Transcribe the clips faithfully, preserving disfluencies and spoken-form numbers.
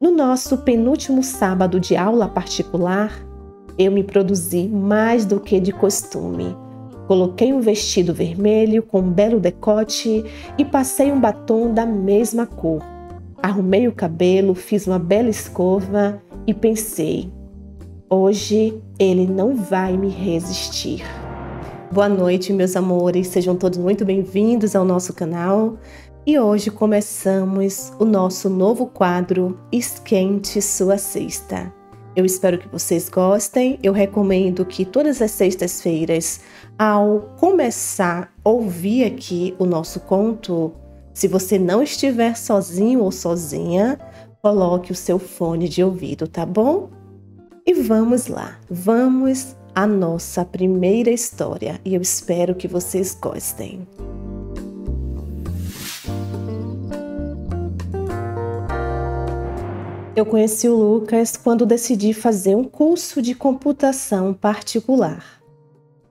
No nosso penúltimo sábado de aula particular, eu me produzi mais do que de costume. Coloquei um vestido vermelho com um belo decote e passei um batom da mesma cor. Arrumei o cabelo, fiz uma bela escova e pensei: hoje ele não vai me resistir. Boa noite, meus amores, sejam todos muito bem-vindos ao nosso canal. E hoje começamos o nosso novo quadro Esquente Sua Sexta. Eu espero que vocês gostem. Eu recomendo que todas as sextas-feiras, ao começar a ouvir aqui o nosso conto, se você não estiver sozinho ou sozinha, coloque o seu fone de ouvido, tá bom? E vamos lá, vamos à nossa primeira história e eu espero que vocês gostem. Eu conheci o Lucas quando decidi fazer um curso de computação particular.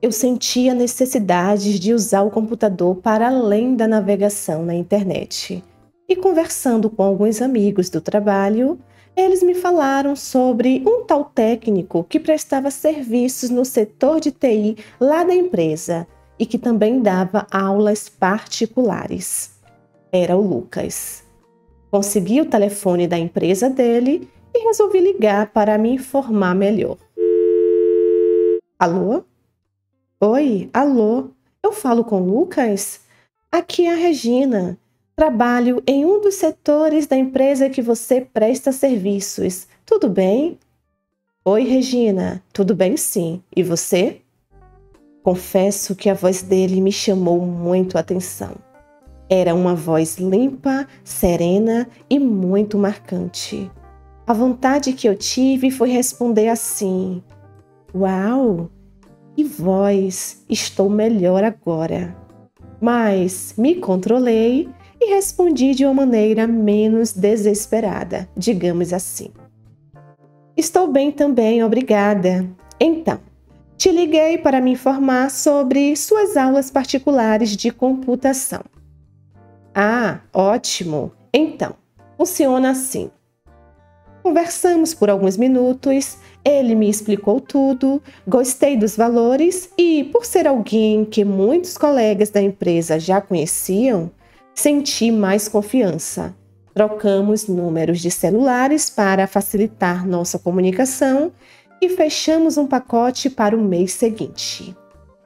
Eu sentia necessidade de usar o computador para além da navegação na internet. E conversando com alguns amigos do trabalho, eles me falaram sobre um tal técnico que prestava serviços no setor de T I lá da empresa e que também dava aulas particulares. Era o Lucas. Consegui o telefone da empresa dele e resolvi ligar para me informar melhor. Alô? Oi, alô? Eu falo com o Lucas? Aqui é a Regina. Trabalho em um dos setores da empresa que você presta serviços. Tudo bem? Oi, Regina. Tudo bem, sim. E você? Confesso que a voz dele me chamou muito a atenção. Era uma voz limpa, serena e muito marcante. A vontade que eu tive foi responder assim: uau, que voz, estou melhor agora. Mas me controlei e respondi de uma maneira menos desesperada, digamos assim. Estou bem também, obrigada. Então, te liguei para me informar sobre suas aulas particulares de computação. Ah, ótimo! Então, funciona assim. Conversamos por alguns minutos, ele me explicou tudo, gostei dos valores e, por ser alguém que muitos colegas da empresa já conheciam, senti mais confiança. Trocamos números de celulares para facilitar nossa comunicação e fechamos um pacote para o mês seguinte.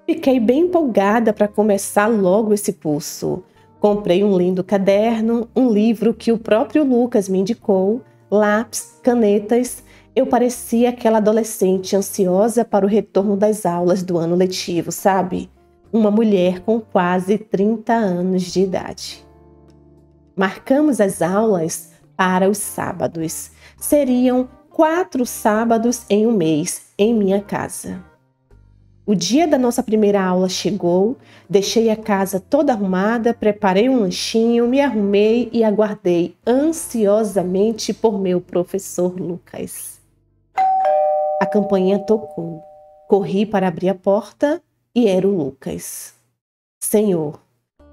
Fiquei bem empolgada para começar logo esse curso. Comprei um lindo caderno, um livro que o próprio Lucas me indicou, lápis, canetas. Eu parecia aquela adolescente ansiosa para o retorno das aulas do ano letivo, sabe? Uma mulher com quase trinta anos de idade. Marcamos as aulas para os sábados. Seriam quatro sábados em um mês, em minha casa. O dia da nossa primeira aula chegou, deixei a casa toda arrumada, preparei um lanchinho, me arrumei e aguardei ansiosamente por meu professor Lucas. A campainha tocou. Corri para abrir a porta e era o Lucas. Senhor,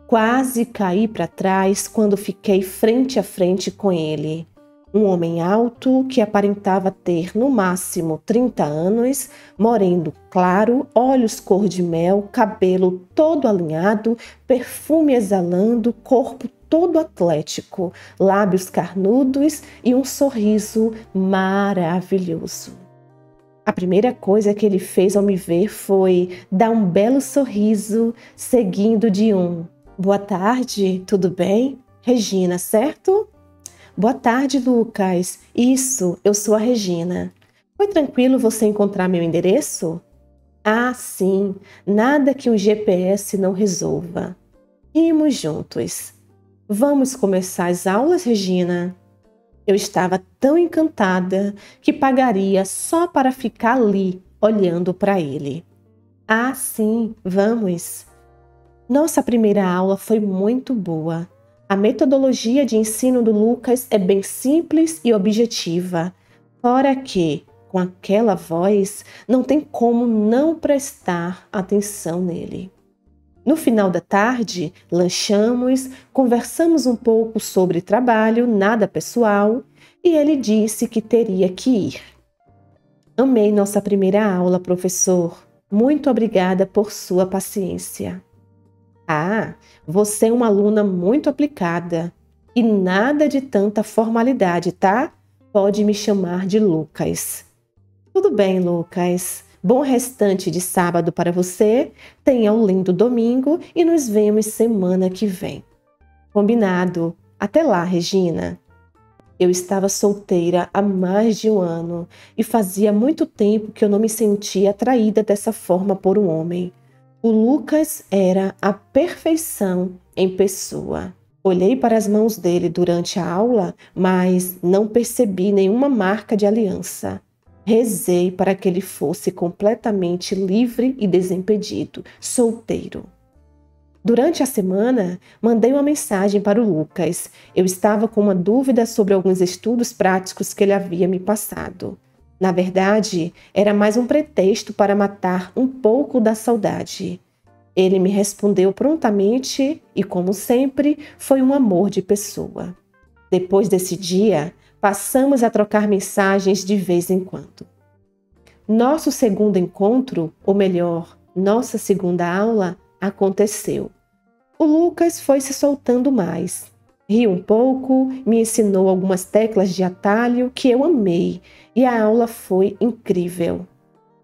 quase caí para trás quando fiquei frente a frente com ele. Um homem alto que aparentava ter no máximo trinta anos, moreno claro, olhos cor de mel, cabelo todo alinhado, perfume exalando, corpo todo atlético, lábios carnudos e um sorriso maravilhoso. A primeira coisa que ele fez ao me ver foi dar um belo sorriso, seguindo de um "Boa tarde, tudo bem? Regina, certo?" Boa tarde, Lucas. Isso, eu sou a Regina. Foi tranquilo você encontrar meu endereço? Ah, sim. Nada que um G P S não resolva. Rimos juntos. Vamos começar as aulas, Regina? Eu estava tão encantada que pagaria só para ficar ali, olhando para ele. Ah, sim, vamos. Nossa primeira aula foi muito boa. A metodologia de ensino do Lucas é bem simples e objetiva, fora que, com aquela voz, não tem como não prestar atenção nele. No final da tarde, lanchamos, conversamos um pouco sobre trabalho, nada pessoal, e ele disse que teria que ir. Amei nossa primeira aula, professor. Muito obrigada por sua paciência. Ah, você é uma aluna muito aplicada. E nada de tanta formalidade, tá? Pode me chamar de Lucas. Tudo bem, Lucas. Bom restante de sábado para você. Tenha um lindo domingo e nos vemos semana que vem. Combinado. Até lá, Regina. Eu estava solteira há mais de um ano e fazia muito tempo que eu não me sentia atraída dessa forma por um homem. O Lucas era a perfeição em pessoa. Olhei para as mãos dele durante a aula, mas não percebi nenhuma marca de aliança. Rezei para que ele fosse completamente livre e desimpedido, solteiro. Durante a semana, mandei uma mensagem para o Lucas. Eu estava com uma dúvida sobre alguns estudos práticos que ele havia me passado. Na verdade, era mais um pretexto para matar um pouco da saudade. Ele me respondeu prontamente e, como sempre, foi um amor de pessoa. Depois desse dia, passamos a trocar mensagens de vez em quando. Nosso segundo encontro, ou melhor, nossa segunda aula, aconteceu. O Lucas foi se soltando mais. Riu um pouco, me ensinou algumas teclas de atalho que eu amei e a aula foi incrível.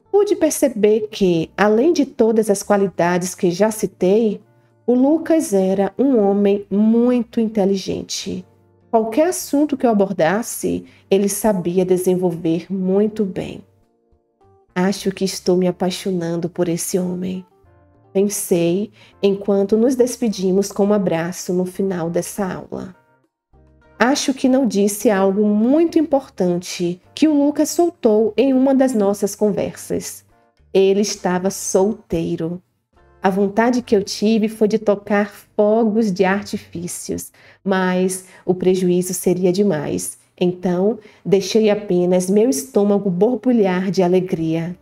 Pude perceber que, além de todas as qualidades que já citei, o Lucas era um homem muito inteligente. Qualquer assunto que eu abordasse, ele sabia desenvolver muito bem. Acho que estou me apaixonando por esse homem. Pensei enquanto nos despedimos com um abraço no final dessa aula. Acho que não disse algo muito importante que o Lucas soltou em uma das nossas conversas. Ele estava solteiro. A vontade que eu tive foi de tocar fogos de artifícios, mas o prejuízo seria demais. Então, deixei apenas meu estômago borbulhar de alegria.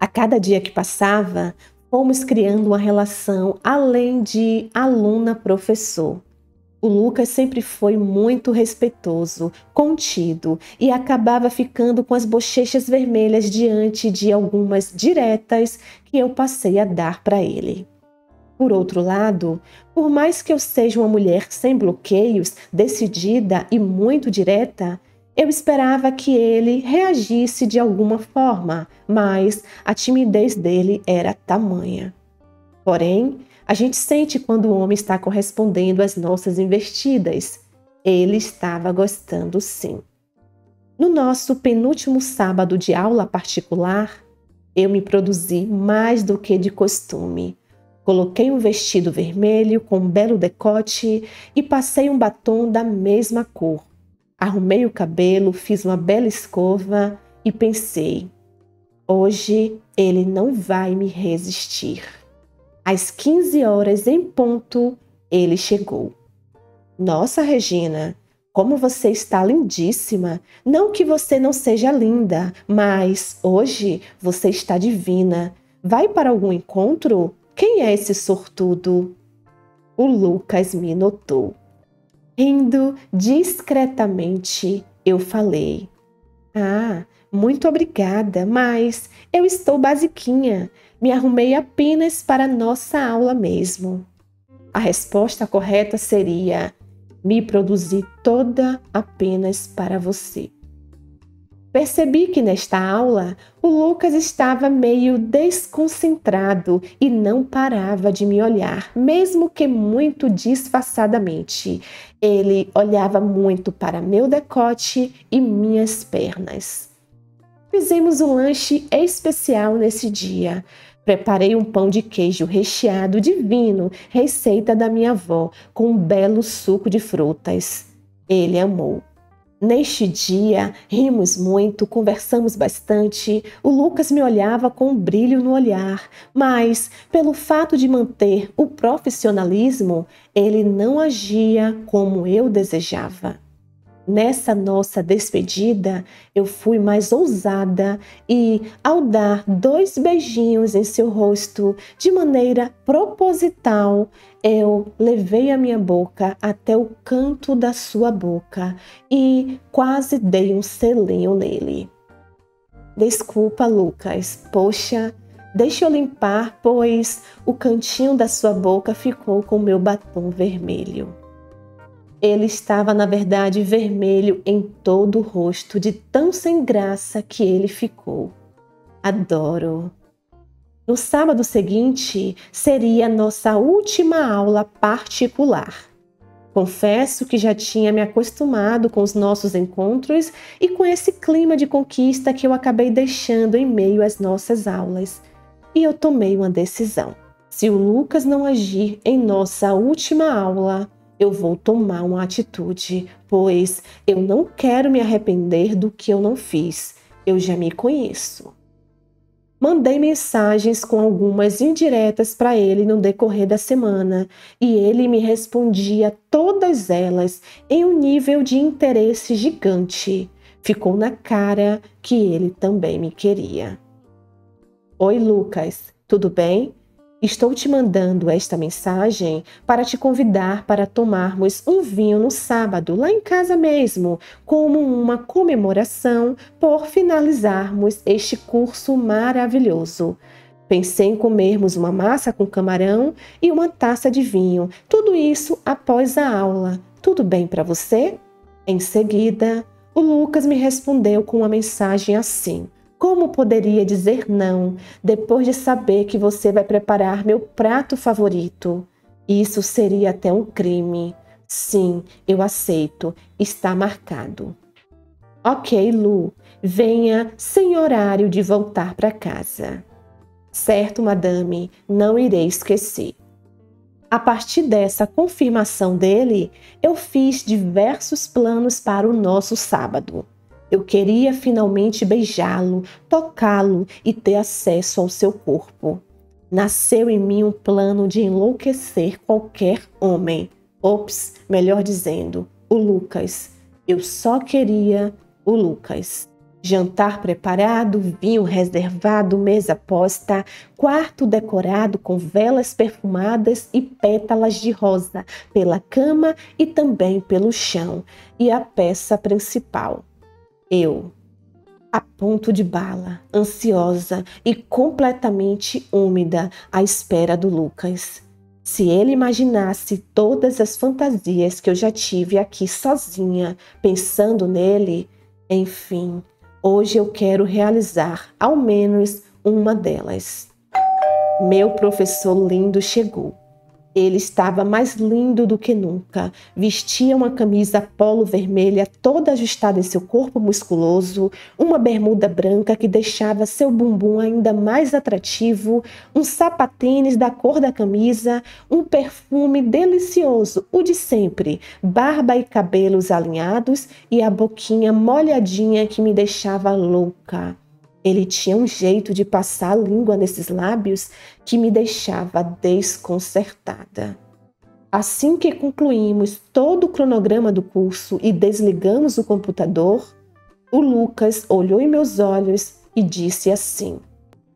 A cada dia que passava, fomos criando uma relação além de aluna-professor. O Lucas sempre foi muito respeitoso, contido e acabava ficando com as bochechas vermelhas diante de algumas diretas que eu passei a dar para ele. Por outro lado, por mais que eu seja uma mulher sem bloqueios, decidida e muito direta, eu esperava que ele reagisse de alguma forma, mas a timidez dele era tamanha. Porém, a gente sente quando o homem está correspondendo às nossas investidas. Ele estava gostando sim. No nosso penúltimo sábado de aula particular, eu me produzi mais do que de costume. Coloquei um vestido vermelho com um belo decote e passei um batom da mesma cor. Arrumei o cabelo, fiz uma bela escova e pensei, hoje ele não vai me resistir. Às quinze horas em ponto, ele chegou. Nossa, Regina, como você está lindíssima. Não que você não seja linda, mas hoje você está divina. Vai para algum encontro? Quem é esse sortudo? O Lucas me notou. Rindo discretamente, eu falei, ah, muito obrigada, mas eu estou basiquinha, me arrumei apenas para nossa aula mesmo. A resposta correta seria, me produzi toda apenas para você. Percebi que nesta aula, o Lucas estava meio desconcentrado e não parava de me olhar, mesmo que muito disfarçadamente. Ele olhava muito para meu decote e minhas pernas. Fizemos um lanche especial nesse dia. Preparei um pão de queijo recheado divino, receita da minha avó, com um belo suco de frutas. Ele amou. Neste dia, rimos muito, conversamos bastante. O Lucas me olhava com um brilho no olhar, mas, pelo fato de manter o profissionalismo, ele não agia como eu desejava. Nessa nossa despedida, eu fui mais ousada e, ao dar dois beijinhos em seu rosto, de maneira proposital, eu levei a minha boca até o canto da sua boca e quase dei um selinho nele. Desculpa, Lucas. Poxa, deixa eu limpar, pois o cantinho da sua boca ficou com meu batom vermelho. Ele estava, na verdade, vermelho em todo o rosto, de tão sem graça que ele ficou. Adoro! No sábado seguinte, seria nossa última aula particular. Confesso que já tinha me acostumado com os nossos encontros e com esse clima de conquista que eu acabei deixando em meio às nossas aulas. E eu tomei uma decisão. Se o Lucas não agir em nossa última aula, eu vou tomar uma atitude, pois eu não quero me arrepender do que eu não fiz. Eu já me conheço. Mandei mensagens com algumas indiretas para ele no decorrer da semana e ele me respondia todas elas em um nível de interesse gigante. Ficou na cara que ele também me queria. Oi, Lucas, tudo bem? Estou te mandando esta mensagem para te convidar para tomarmos um vinho no sábado, lá em casa mesmo, como uma comemoração por finalizarmos este curso maravilhoso. Pensei em comermos uma massa com camarão e uma taça de vinho, tudo isso após a aula. Tudo bem para você? Em seguida, o Lucas me respondeu com uma mensagem assim. Como poderia dizer não, depois de saber que você vai preparar meu prato favorito? Isso seria até um crime. Sim, eu aceito. Está marcado. Ok, Lu. Venha sem horário de voltar para casa. Certo, madame. Não irei esquecer. A partir dessa confirmação dele, eu fiz diversos planos para o nosso sábado. Eu queria finalmente beijá-lo, tocá-lo e ter acesso ao seu corpo. Nasceu em mim um plano de enlouquecer qualquer homem. Ops, melhor dizendo, o Lucas. Eu só queria o Lucas. Jantar preparado, vinho reservado, mesa posta, quarto decorado com velas perfumadas e pétalas de rosa pela cama e também pelo chão. E a peça principal. Eu, a ponto de bala, ansiosa e completamente úmida à espera do Lucas. Se ele imaginasse todas as fantasias que eu já tive aqui sozinha, pensando nele, enfim, hoje eu quero realizar ao menos uma delas. Meu professor lindo chegou. Ele estava mais lindo do que nunca, vestia uma camisa polo vermelha toda ajustada em seu corpo musculoso, uma bermuda branca que deixava seu bumbum ainda mais atrativo, um sapatênis da cor da camisa, um perfume delicioso, o de sempre, barba e cabelos alinhados e a boquinha molhadinha que me deixava louca. Ele tinha um jeito de passar a língua nesses lábios que me deixava desconcertada. Assim que concluímos todo o cronograma do curso e desligamos o computador, o Lucas olhou em meus olhos e disse assim: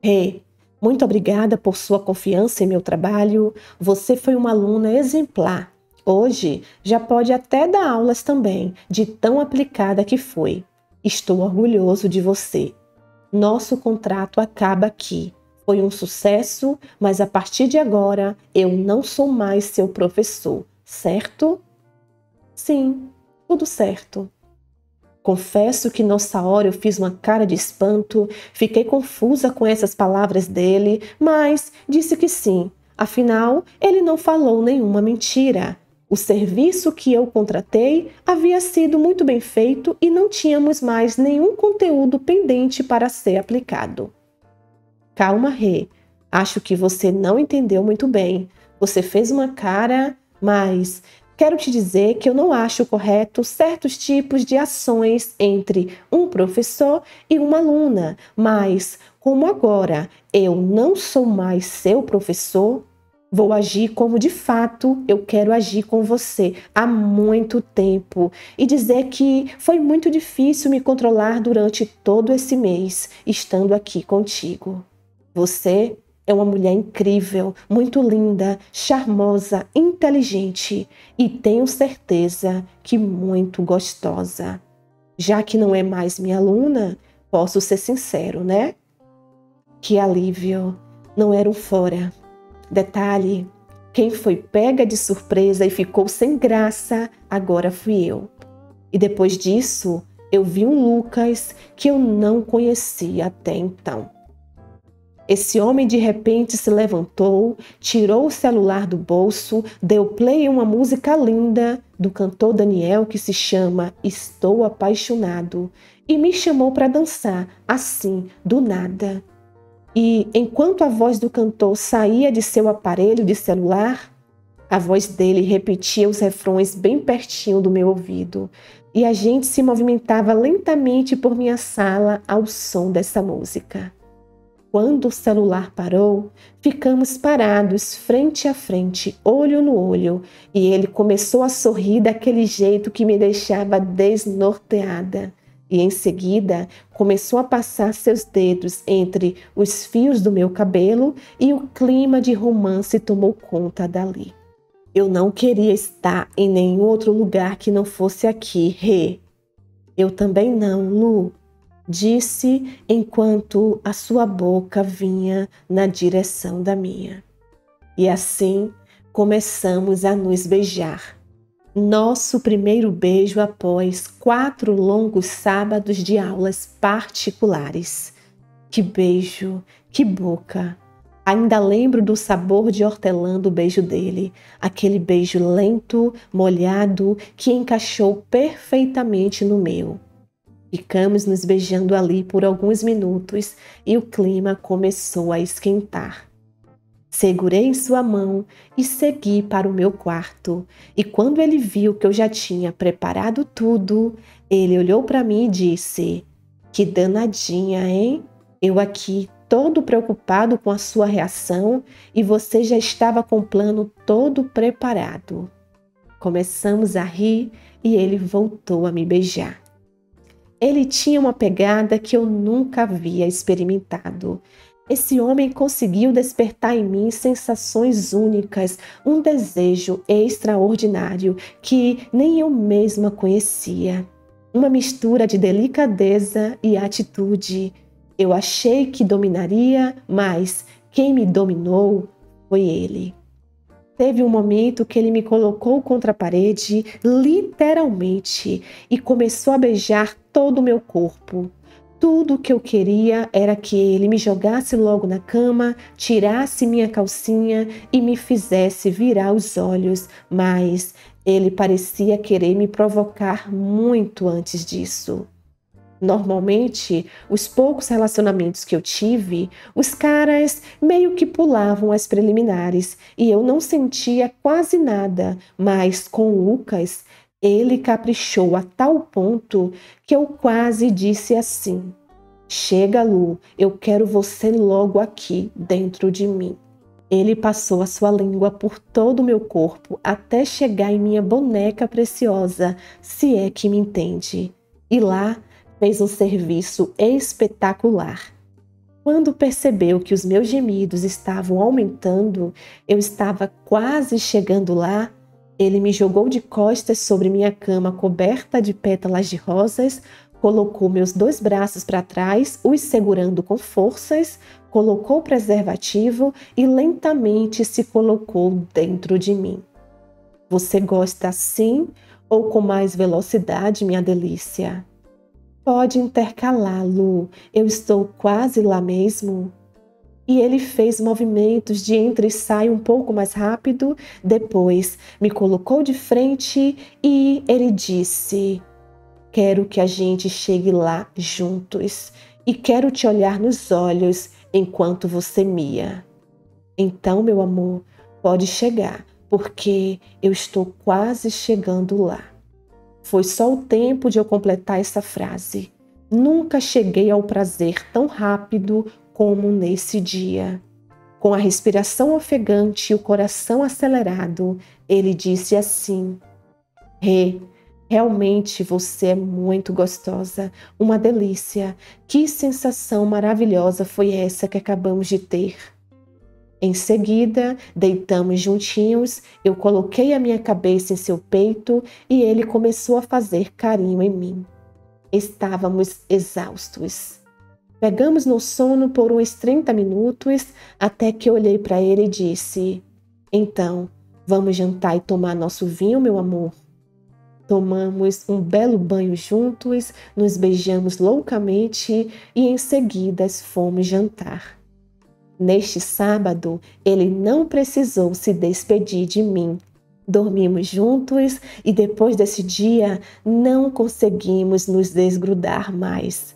Rê, muito obrigada por sua confiança em meu trabalho. Você foi uma aluna exemplar. Hoje já pode até dar aulas também, de tão aplicada que foi. Estou orgulhoso de você. Nosso contrato acaba aqui. Foi um sucesso, mas a partir de agora eu não sou mais seu professor, certo? Sim, tudo certo. Confesso que nessa hora eu fiz uma cara de espanto, fiquei confusa com essas palavras dele, mas disse que sim. Afinal, ele não falou nenhuma mentira. O serviço que eu contratei havia sido muito bem feito e não tínhamos mais nenhum conteúdo pendente para ser aplicado. Calma, Rê. Acho que você não entendeu muito bem. Você fez uma cara, mas quero te dizer que eu não acho correto certos tipos de ações entre um professor e uma aluna, mas como agora eu não sou mais seu professor, Vou agir como de fato eu quero agir com você há muito tempo. E dizer que foi muito difícil me controlar durante todo esse mês, estando aqui contigo. Você é uma mulher incrível, muito linda, charmosa, inteligente e tenho certeza que muito gostosa. Já que não é mais minha aluna, posso ser sincero, né? Que alívio, não era um fora. Detalhe, quem foi pega de surpresa e ficou sem graça, agora fui eu. E depois disso, eu vi um Lucas que eu não conhecia até então. Esse homem de repente se levantou, tirou o celular do bolso, deu play a uma música linda do cantor Daniel que se chama Estou Apaixonado e me chamou para dançar, assim, do nada. E enquanto a voz do cantor saía de seu aparelho de celular, a voz dele repetia os refrões bem pertinho do meu ouvido e a gente se movimentava lentamente por minha sala ao som dessa música. Quando o celular parou, ficamos parados frente a frente, olho no olho, e ele começou a sorrir daquele jeito que me deixava desnorteada. E em seguida, começou a passar seus dedos entre os fios do meu cabelo e o clima de romance tomou conta dali. Eu não queria estar em nenhum outro lugar que não fosse aqui, Rê. Eu também não, Lu. Disse enquanto a sua boca vinha na direção da minha. E assim começamos a nos beijar. Nosso primeiro beijo após quatro longos sábados de aulas particulares. Que beijo, que boca! Ainda lembro do sabor de hortelã do beijo dele, aquele beijo lento, molhado, que encaixou perfeitamente no meu. Ficamos nos beijando ali por alguns minutos e o clima começou a esquentar. Segurei sua mão e segui para o meu quarto. E quando ele viu que eu já tinha preparado tudo, ele olhou para mim e disse: "Que danadinha, hein? Eu aqui todo preocupado com a sua reação e você já estava com o plano todo preparado." Começamos a rir e ele voltou a me beijar. Ele tinha uma pegada que eu nunca havia experimentado. Esse homem conseguiu despertar em mim sensações únicas, um desejo extraordinário que nem eu mesma conhecia. Uma mistura de delicadeza e atitude. Eu achei que dominaria, mas quem me dominou foi ele. Teve um momento que ele me colocou contra a parede, literalmente, e começou a beijar todo o meu corpo. Tudo que eu queria era que ele me jogasse logo na cama, tirasse minha calcinha e me fizesse virar os olhos, mas ele parecia querer me provocar muito antes disso. Normalmente, os poucos relacionamentos que eu tive, os caras meio que pulavam as preliminares e eu não sentia quase nada, mas com o Lucas, ele caprichou a tal ponto que eu quase disse assim: "Chega, Lu, eu quero você logo aqui dentro de mim." Ele passou a sua língua por todo o meu corpo até chegar em minha boneca preciosa, se é que me entende. E lá, fez um serviço espetacular. Quando percebeu que os meus gemidos estavam aumentando, eu estava quase chegando lá, ele me jogou de costas sobre minha cama coberta de pétalas de rosas, colocou meus dois braços para trás, os segurando com forças, colocou o preservativo e lentamente se colocou dentro de mim. "Você gosta assim ou com mais velocidade, minha delícia?" "Pode intercalar, Lu. Eu estou quase lá mesmo." E ele fez movimentos de entra e sai um pouco mais rápido, depois me colocou de frente e ele disse: "Quero que a gente chegue lá juntos e quero te olhar nos olhos enquanto você mia. Então, meu amor, pode chegar, porque eu estou quase chegando lá." Foi só o tempo de eu completar essa frase. Nunca cheguei ao prazer tão rápido como nesse dia. Com a respiração ofegante e o coração acelerado, ele disse assim: Rê, realmente você é muito gostosa, uma delícia. Que sensação maravilhosa foi essa que acabamos de ter. Em seguida, deitamos juntinhos, eu coloquei a minha cabeça em seu peito e ele começou a fazer carinho em mim. Estávamos exaustos. Pegamos no sono por uns trinta minutos, até que eu olhei para ele e disse: Então, vamos jantar e tomar nosso vinho, meu amor? Tomamos um belo banho juntos, nos beijamos loucamente e em seguida fomos jantar. Neste sábado, ele não precisou se despedir de mim. Dormimos juntos e depois desse dia não conseguimos nos desgrudar mais.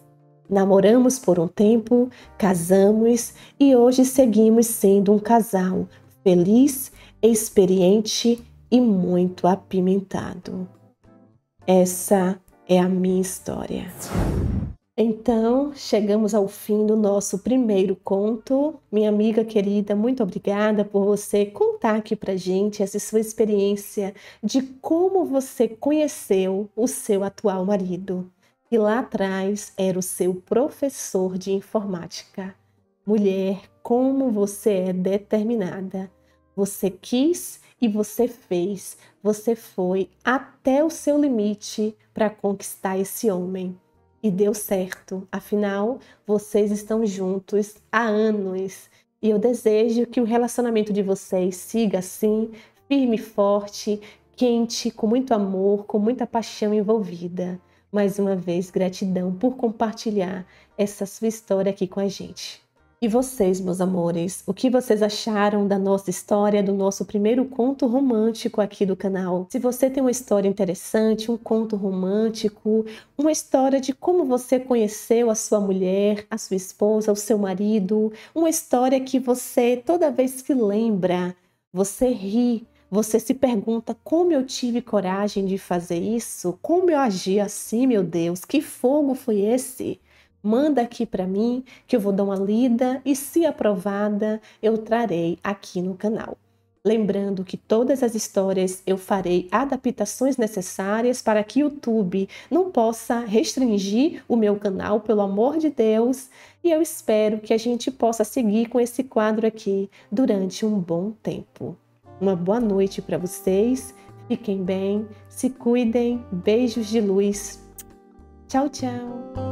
Namoramos por um tempo, casamos e hoje seguimos sendo um casal feliz, experiente e muito apimentado. Essa é a minha história. Então, chegamos ao fim do nosso primeiro conto. Minha amiga querida, muito obrigada por você contar aqui pra gente essa sua experiência de como você conheceu o seu atual marido. E lá atrás era o seu professor de informática. Mulher, como você é determinada. Você quis e você fez. Você foi até o seu limite para conquistar esse homem. E deu certo. Afinal, vocês estão juntos há anos. E eu desejo que o relacionamento de vocês siga assim, firme e forte, quente, com muito amor, com muita paixão envolvida. Mais uma vez, gratidão por compartilhar essa sua história aqui com a gente. E vocês, meus amores, o que vocês acharam da nossa história, do nosso primeiro conto romântico aqui do canal? Se você tem uma história interessante, um conto romântico, uma história de como você conheceu a sua mulher, a sua esposa, o seu marido, uma história que você, toda vez que lembra, você ri. Você se pergunta como eu tive coragem de fazer isso? Como eu agi assim, meu Deus? Que fogo foi esse? Manda aqui para mim que eu vou dar uma lida e, se aprovada, eu trarei aqui no canal. Lembrando que todas as histórias eu farei adaptações necessárias para que o YouTube não possa restringir o meu canal, pelo amor de Deus. E eu espero que a gente possa seguir com esse quadro aqui durante um bom tempo. Uma boa noite para vocês, fiquem bem, se cuidem, beijos de luz, tchau, tchau!